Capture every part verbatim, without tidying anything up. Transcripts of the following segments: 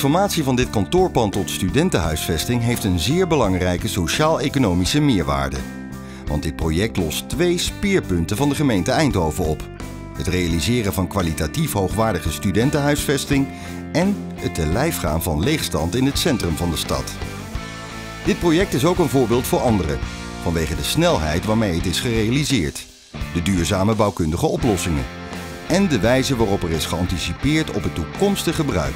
transformatie van dit kantoorpand tot studentenhuisvesting heeft een zeer belangrijke sociaal-economische meerwaarde. Want dit project lost twee speerpunten van de gemeente Eindhoven op. Het realiseren van kwalitatief hoogwaardige studentenhuisvesting en het te lijf gaan van leegstand in het centrum van de stad. Dit project is ook een voorbeeld voor anderen, vanwege de snelheid waarmee het is gerealiseerd, de duurzame bouwkundige oplossingen en de wijze waarop er is geanticipeerd op het toekomstig gebruik.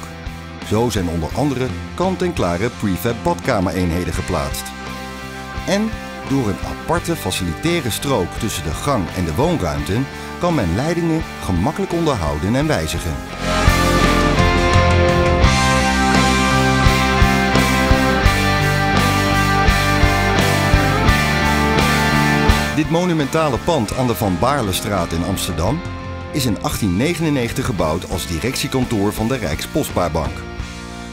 Zo zijn onder andere kant-en-klare prefab badkamereenheden geplaatst. En door een aparte facilitaire strook tussen de gang en de woonruimten kan men leidingen gemakkelijk onderhouden en wijzigen. Dit monumentale pand aan de Van Baarlestraat in Amsterdam is in achttien negenennegentig gebouwd als directiekantoor van de Rijkspostbaarbank.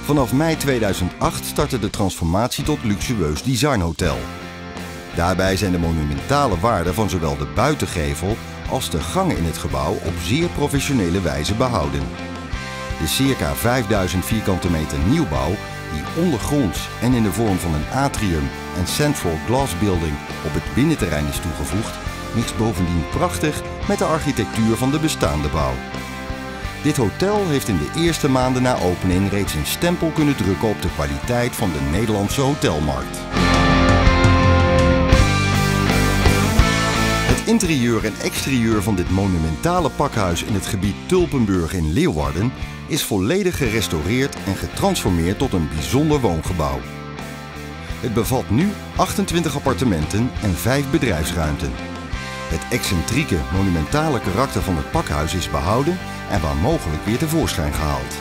Vanaf mei tweeduizend acht startte de transformatie tot luxueus designhotel. Daarbij zijn de monumentale waarden van zowel de buitengevel als de gangen in het gebouw op zeer professionele wijze behouden. De circa vijfduizend vierkante meter nieuwbouw, die ondergronds en in de vorm van een atrium en central glass building op het binnenterrein is toegevoegd, mixt bovendien prachtig met de architectuur van de bestaande bouw. Dit hotel heeft in de eerste maanden na opening reeds een stempel kunnen drukken op de kwaliteit van de Nederlandse hotelmarkt. Het interieur en exterieur van dit monumentale pakhuis in het gebied Tulpenburg in Leeuwarden is volledig gerestaureerd en getransformeerd tot een bijzonder woongebouw. Het bevat nu achtentwintig appartementen en vijf bedrijfsruimten. Het excentrieke, monumentale karakter van het pakhuis is behouden en waar mogelijk weer tevoorschijn gehaald.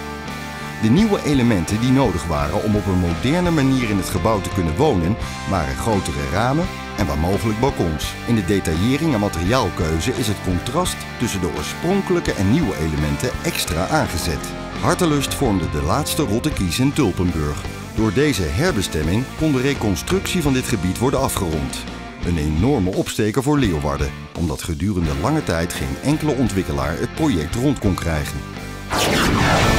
De nieuwe elementen die nodig waren om op een moderne manier in het gebouw te kunnen wonen waren grotere ramen en waar mogelijk balkons. In de detaillering en materiaalkeuze is het contrast tussen de oorspronkelijke en nieuwe elementen extra aangezet. Hartelust vormde de laatste rotte kies in Tulpenburg. Door deze herbestemming kon de reconstructie van dit gebied worden afgerond. Een enorme opsteker voor Leeuwarden, omdat gedurende lange tijd geen enkele ontwikkelaar het project rond kon krijgen.